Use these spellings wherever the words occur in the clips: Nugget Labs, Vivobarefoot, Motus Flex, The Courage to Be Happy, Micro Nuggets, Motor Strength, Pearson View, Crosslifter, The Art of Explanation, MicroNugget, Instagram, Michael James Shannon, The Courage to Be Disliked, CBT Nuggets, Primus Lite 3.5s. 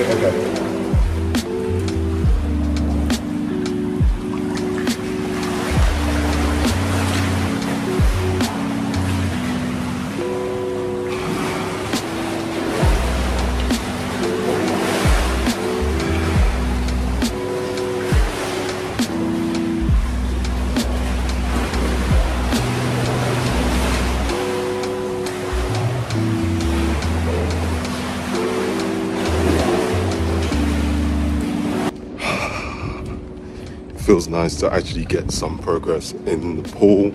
Okay. Feels nice to actually get some progress in the pool.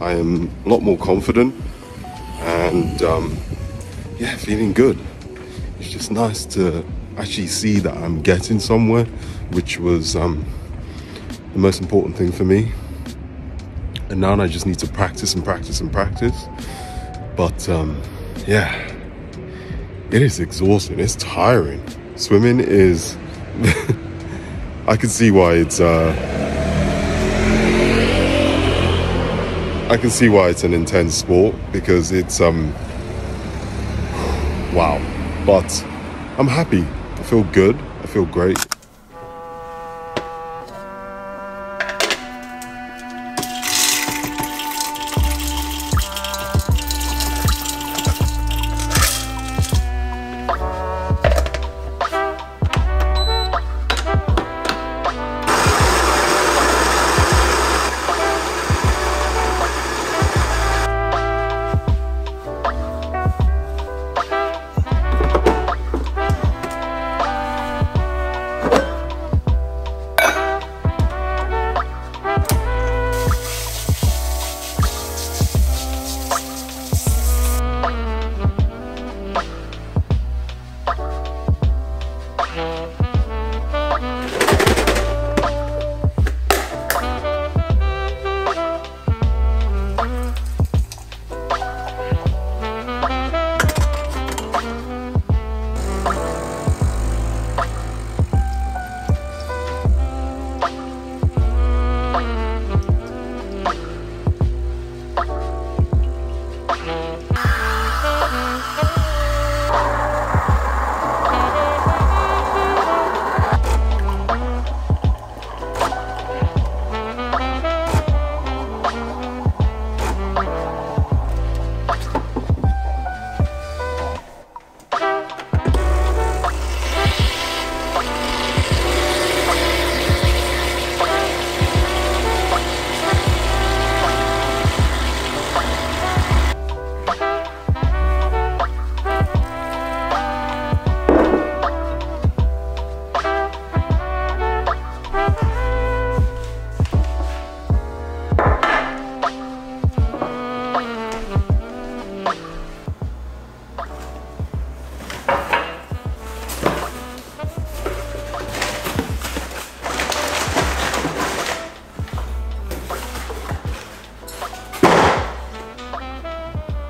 I am a lot more confident and yeah, feeling good. It's just nice to actually see that I'm getting somewhere, which was the most important thing for me. And now I just need to practice and practice and practice. But yeah, it is exhausting, it's tiring. Swimming is I can see why it's an intense sport, because it's wow. But I'm happy. I feel good. I feel great.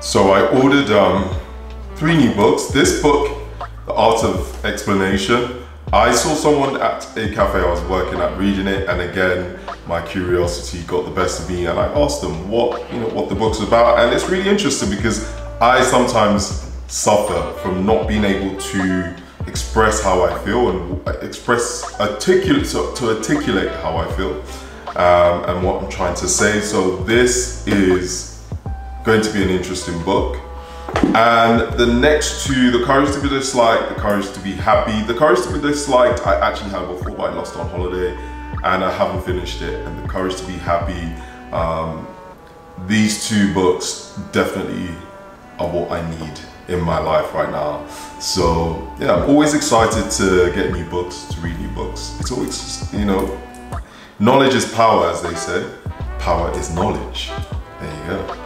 So I ordered 3 new books. This book, The Art of Explanation, I saw someone at a cafe I was working at reading it, and again, my curiosity got the best of me, and I asked them what the book's about, and it's really interesting because I sometimes suffer from not being able to express how I feel and articulate how I feel and what I'm trying to say. So this is going to be an interesting book. And the next two, The Courage to Be Disliked, The Courage to Be Happy. The Courage to Be Disliked, I actually had before, but I lost on holiday and I haven't finished it. And The Courage to Be Happy, these two books definitely are what I need in my life right now. So yeah, I'm always excited to get new books, to read new books. It's always, knowledge is power, as they say. Power is knowledge. There you go.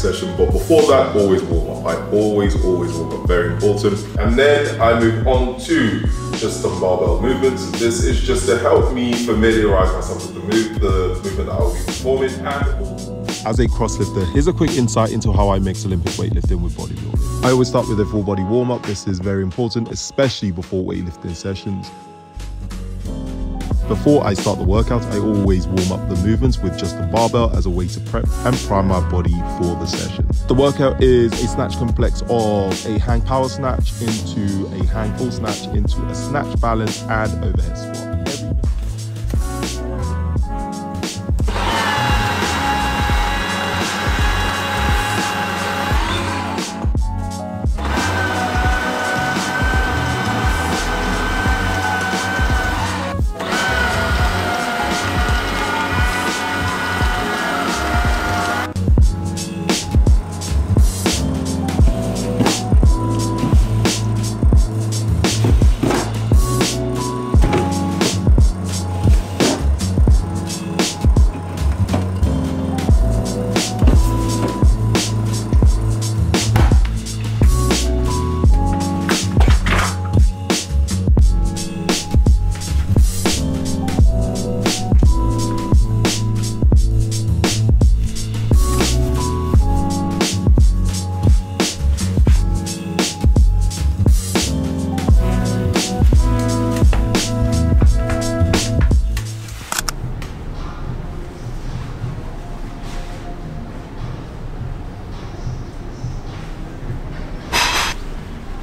session, but before that, always warm up. I always warm up, very important. And then I move on to just some barbell movements. This is just to help me familiarize myself with the movement that I'll be performing. And as a crosslifter, here's a quick insight into how I mix Olympic weightlifting with bodybuilding. I always start with a full body warm up. This is very important, especially before weightlifting sessions. Before I start the workout, I always warm up the movements with just the barbell as a way to prep and prime my body for the session. The workout is a snatch complex of a hang power snatch into a hang pull snatch into a snatch balance and overhead squat.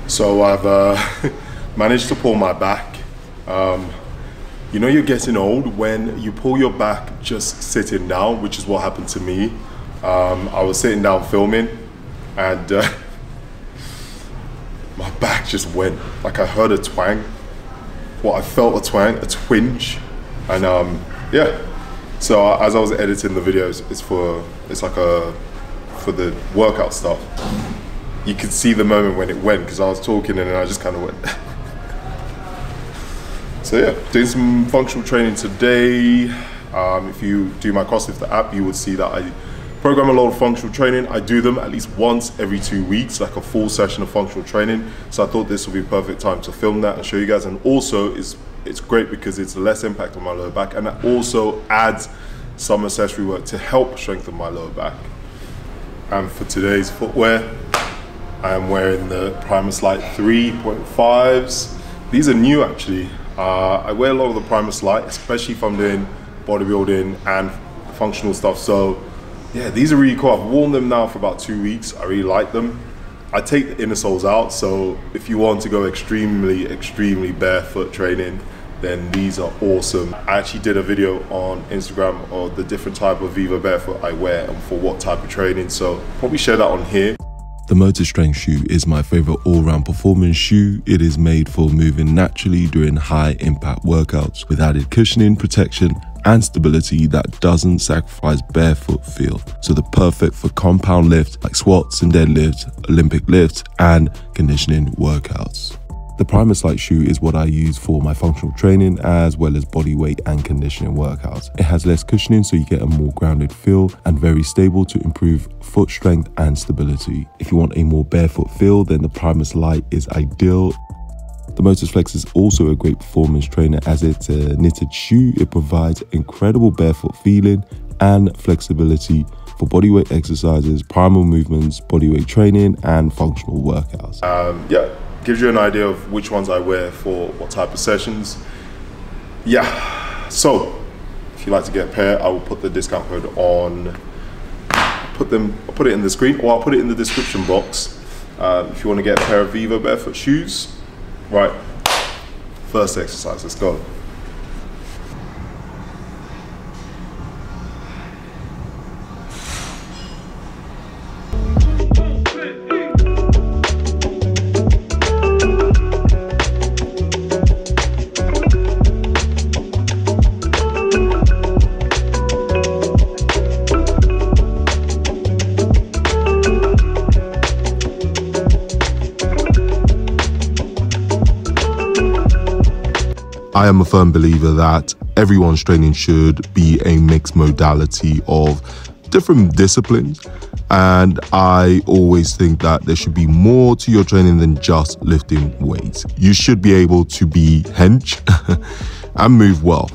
So I've managed to pull my back. You know, you're getting old when you pull your back just sitting down, which is what happened to me. I was sitting down filming and my back just went. Like I heard a twang, I felt a twang, a twinge. And yeah, so as I was editing the videos, it's for the workout stuff. You could see the moment when it went because I was talking and then I just kind of went. So yeah, doing some functional training today. If you do my Crosslifter app, you would see that I program a lot of functional training. I do them at least once every 2 weeks, like a full session of functional training. So I thought this would be a perfect time to film that and show you guys. And also it's great because it's less impact on my lower back, and that also adds some accessory work to help strengthen my lower back. And for today's footwear, I am wearing the Primus Lite 3.5s. These are new actually. I wear a lot of the Primus Lite, especially if I'm doing bodybuilding and functional stuff. So yeah, these are really cool. I've worn them now for about 2 weeks. I really like them. I take the inner soles out. So if you want to go extremely barefoot training, then these are awesome. I actually did a video on Instagram of the different type of Vivobarefoot I wear and for what type of training. So probably share that on here. The Motor Strength shoe is my favorite all-round performance shoe. It is made for moving naturally during high-impact workouts with added cushioning, protection, and stability that doesn't sacrifice barefoot feel. So they're perfect for compound lifts like squats and deadlifts, Olympic lifts, and conditioning workouts. The Primus Lite shoe is what I use for my functional training as well as body weight and conditioning workouts. It has less cushioning, so you get a more grounded feel and very stable to improve foot strength and stability. If you want a more barefoot feel, then the Primus Lite is ideal. The Motus Flex is also a great performance trainer as it's a knitted shoe. It provides incredible barefoot feeling and flexibility for bodyweight exercises, primal movements, bodyweight training, and functional workouts. Yeah. Gives you an idea of which ones I wear for what type of sessions. Yeah, so if you'd like to get a pair, I will put the discount code on, I'll put it in the screen, or I'll put it in the description box. If you want to get a pair of Vivobarefoot shoes. Right, first exercise, let's go. I am a firm believer that everyone's training should be a mixed modality of different disciplines and I always think that there should be more to your training than just lifting weights. You should be able to be hench and move well.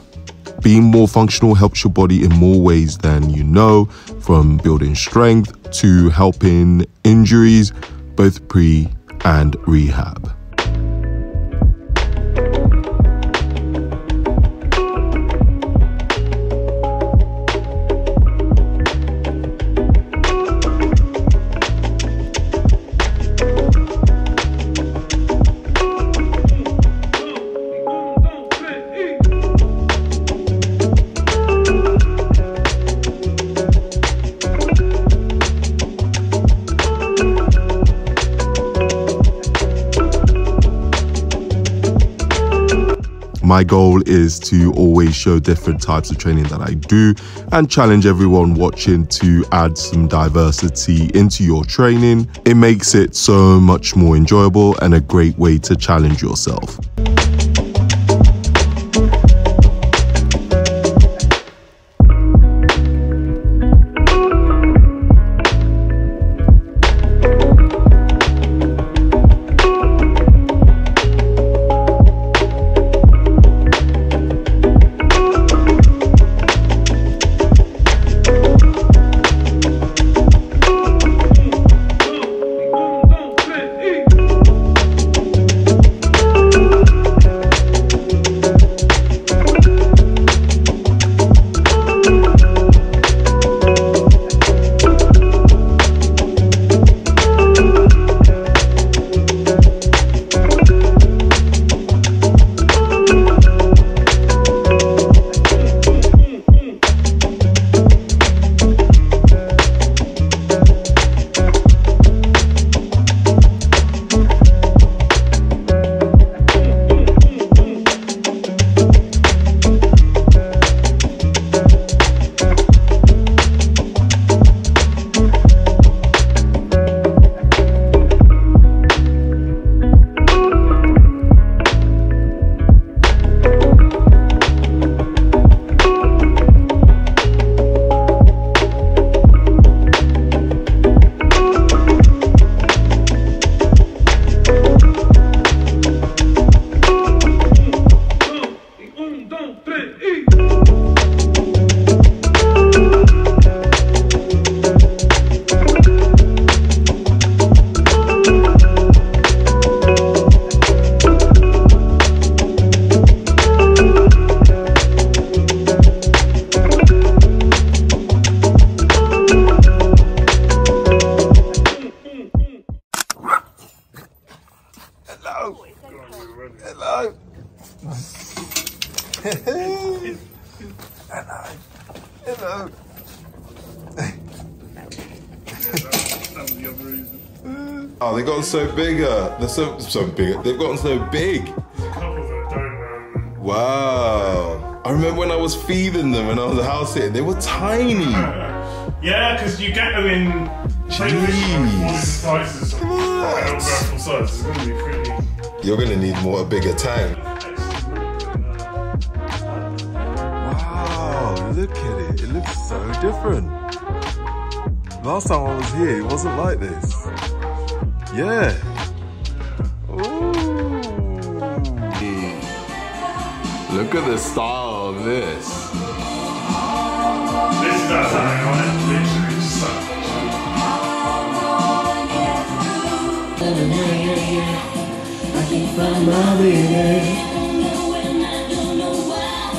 Being more functional helps your body in more ways than you know, from building strength to helping injuries, both pre and rehab. My goal is to always show different types of training that I do and challenge everyone watching to add some diversity into your training. It makes it so much more enjoyable and a great way to challenge yourself. Hello. Hello. Hello. Oh, they've gotten so bigger. They're so big. They've gotten so big. Wow. I remember when I was feeding them and I was house sitting, they were tiny. Yeah, because you get them in. Jeez. Sizes. It's going to be pretty. You're gonna need more, a bigger tank. Wow, look at it. It looks so different. Last time I was here, it wasn't like this. Yeah. Ooh. Look at the style of this. This does hang on it, literally so much. Find my baby, I don't know why.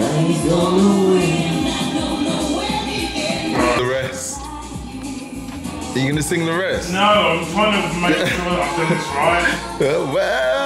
I ain't gonna win. I don't know where he is. The rest. Are you gonna sing the rest? No, I'm trying to make sure that I've done this right.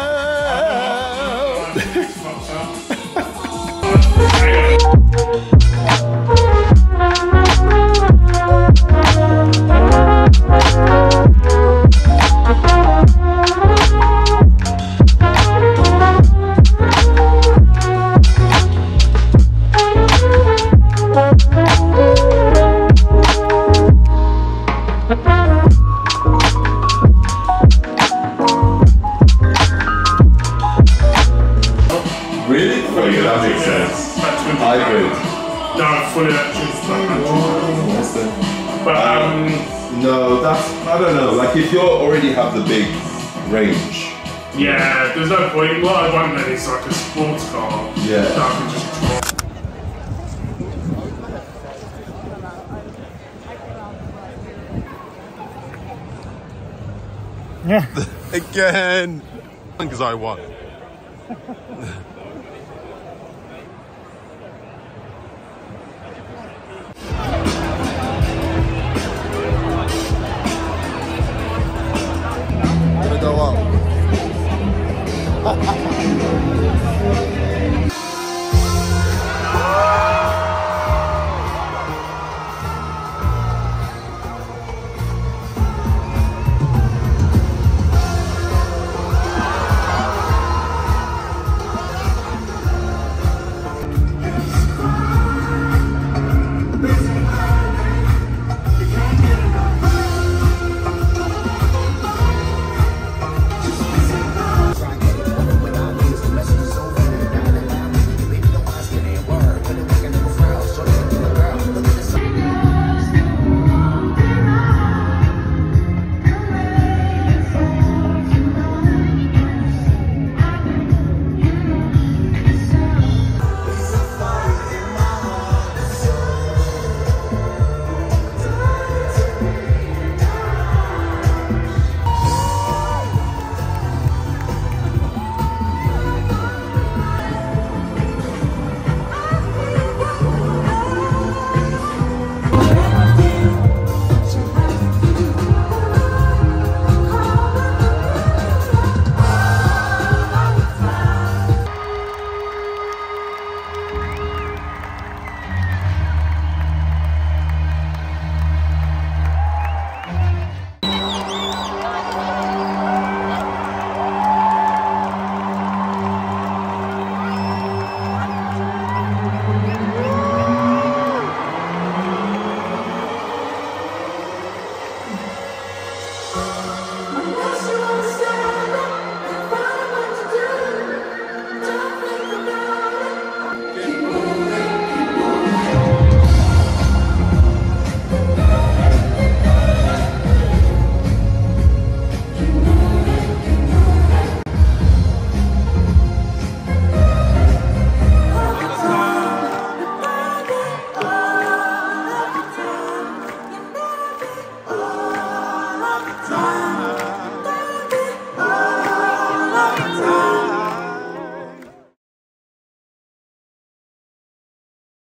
No, that's, I don't know, like if you already have the big range. Yeah, there's no point. What I want then is like a sports car. Yeah. That I can just drive. Yeah. Again! Because I won.